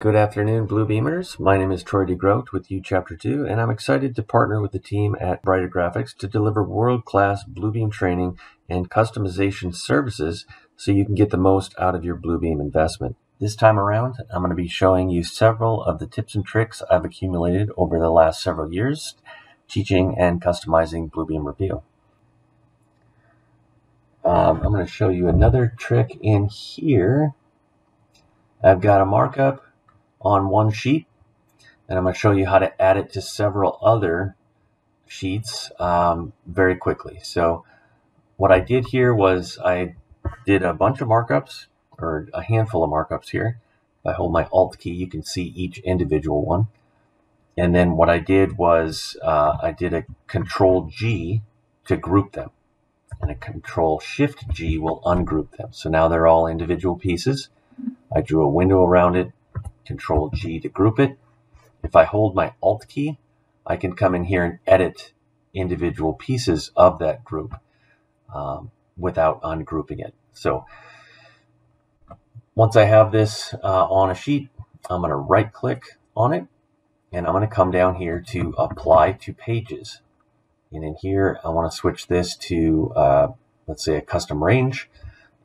Good afternoon, Bluebeamers. My name is Troy DeGroat with U Chapter 2, and I'm excited to partner with the team at Brighter Graphics to deliver world-class Bluebeam training and customization services so you can get the most out of your Bluebeam investment. This time around, I'm going to be showing you several of the tips and tricks I've accumulated over the last several years teaching and customizing Bluebeam Review. I'm going to show you another trick in here. I've got a markup on one sheet, and I'm going to show you how to add it to several other sheets very quickly. So what I did here was I did a bunch of markups, or a handful of markups here. If I hold my Alt key, you can see each individual one. And then what I did was I did a Control G to group them, and a Control Shift G will ungroup them. So now they're all individual pieces. I drew a window around it, Control G to group it. If I hold my Alt key, I can come in here and edit individual pieces of that group without ungrouping it. So once I have this on a sheet, I'm going to right click on it, and I'm going to come down here to Apply to Pages. And in here, I want to switch this to, let's say, a custom range.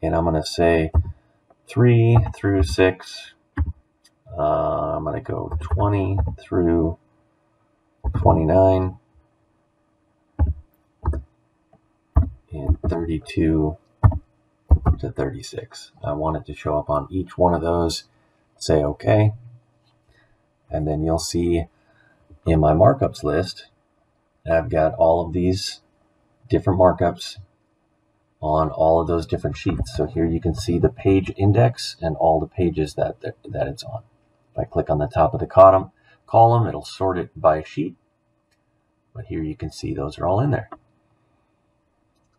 And I'm going to say 3 through 6. I'm going to go 20 through 29 and 32 to 36. I want it to show up on each one of those. Say OK. And then you'll see in my markups list, I've got all of these different markups on all of those different sheets. So here you can see the page index and all the pages that it's on. If I click on the top of the column, it'll sort it by sheet. But here you can see those are all in there.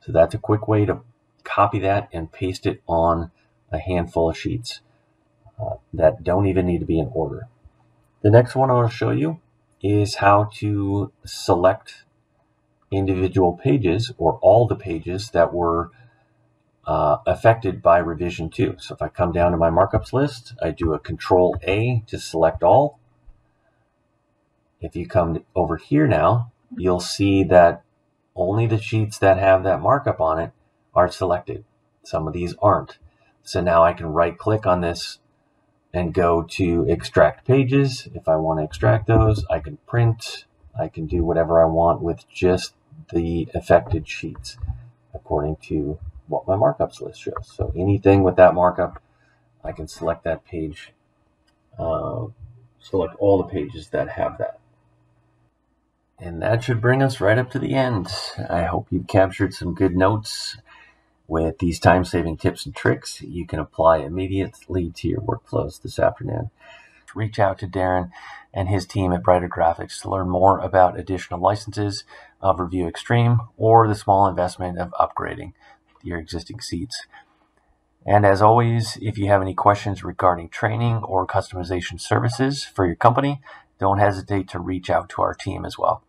So that's a quick way to copy that and paste it on a handful of sheets that don't even need to be in order. The next one I want to show you is how to select individual pages or all the pages that were affected by revision 2. So if I come down to my markups list, I do a Control A to select all. If you come over here now, you'll see that only the sheets that have that markup on it are selected. Some of these aren't. So now I can right click on this and go to Extract Pages. If I want to extract those, I can print. I can do whatever I want with just the affected sheets according to what my markups list shows. So anything with that markup, I can select that page, select all the pages that have that. And that should bring us right up to the end. I hope you captured some good notes with these time-saving tips and tricks you can apply immediately to your workflows this afternoon. Reach out to Darren and his team at Brighter Graphics to learn more about additional licenses of Revu eXtreme or the small investment of upgrading your existing seats. And as always, if you have any questions regarding training or customization services for your company, don't hesitate to reach out to our team as well.